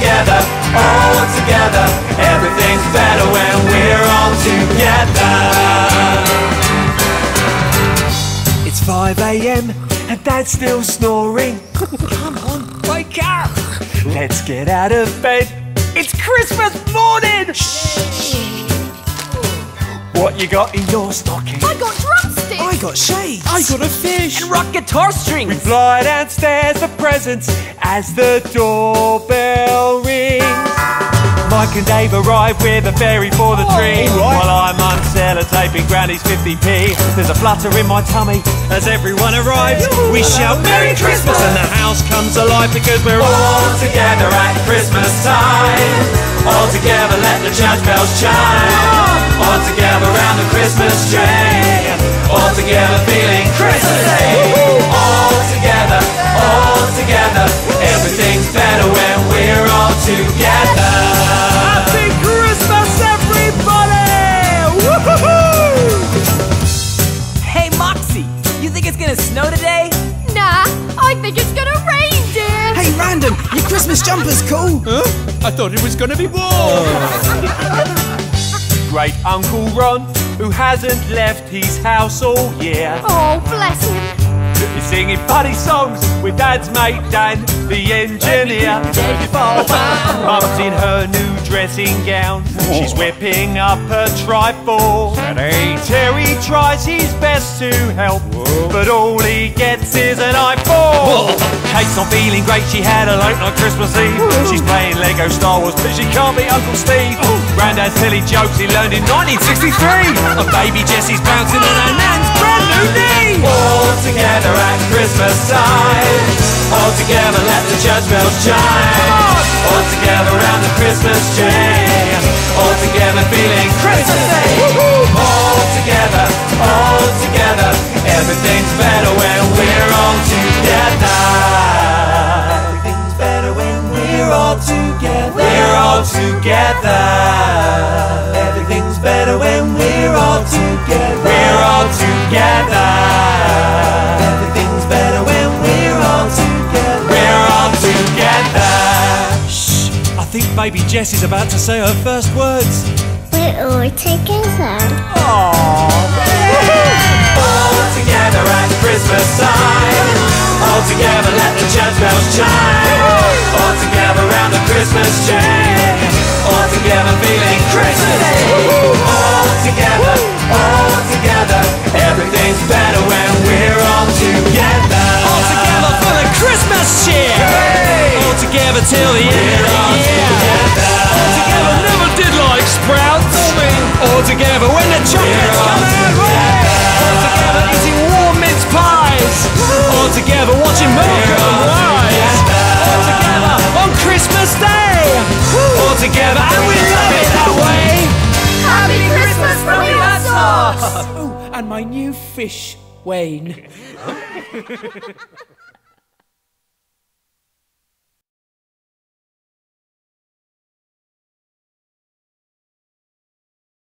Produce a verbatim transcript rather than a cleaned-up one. together, all together. Everything's better when we're all together. It's five A M and Dad's still snoring. Come on, wake up! Let's get out of bed. It's Christmas morning! Shh. What you got in your stocking? I got drumsticks! I got shades! I got a fish! And rock guitar strings! We fly downstairs for presents as the doorbell rings. Mike and Dave arrive with a fairy for the tree. Oh, right. While I'm uncellotaping Granny's fifty p. There's a flutter in my tummy as everyone arrives. Ooh, we shout Merry Christmas, Christmas and the house comes alive because we're all together at Christmas time. All together let the church bells chime. All together round the Christmas tree. All together feeling Christmassy. All together, all together. Everything's better when we're all together. Happy Christmas, everybody! Woohoo! Hey, Moxie, you think it's gonna snow today? Nah, I think it's gonna rain, dear. Hey, Random, your Christmas jumper's cool. Huh? I thought it was gonna be warm. Great Uncle Ron, who hasn't left his house all year. Oh, bless him. He's singing funny songs with Dad's mate Dan, the engineer. Mum's in her new dressing gown. She's whipping up her trifle. Terry tries his best to help, but all he gets is an eyeball. Kate's not feeling great, she had a late night Christmas Eve. She's playing Lego Star Wars, but she can't be Uncle Steve. Grandad's silly jokes he learned in nineteen sixty-three. And baby Jessie's bouncing on her nan's brand new knee. All together at Christmas time. All together let the church bells chime. All together round the Christmas tree. All together feeling Christmassy. All together, all together. Everything's better when we're all together. Everything's better when we're all together. We're all together. Everything's better when we're all together. We're all together. Everything's better when we're all together. We're all together. Shh, I think baby Jess is about to say her first words. We're all together. Aww. All together at Christmas time. All together let the church bells chime. All together round the Christmas tree. All together feeling Christmassy. All together, all together. Everything's better when we're all together. All together for the Christmas cheer. Yay! All together till the end of the year. All together never did like sprouts. All together when the chocolates come out. All together eating warm mince pies. All together watching America Rise. All together on Christmas Day. All together and we love it that way. Happy Christmas from your sauce. Oh, and my new fish, Wayne.